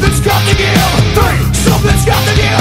Something's got to give. Something's got to give.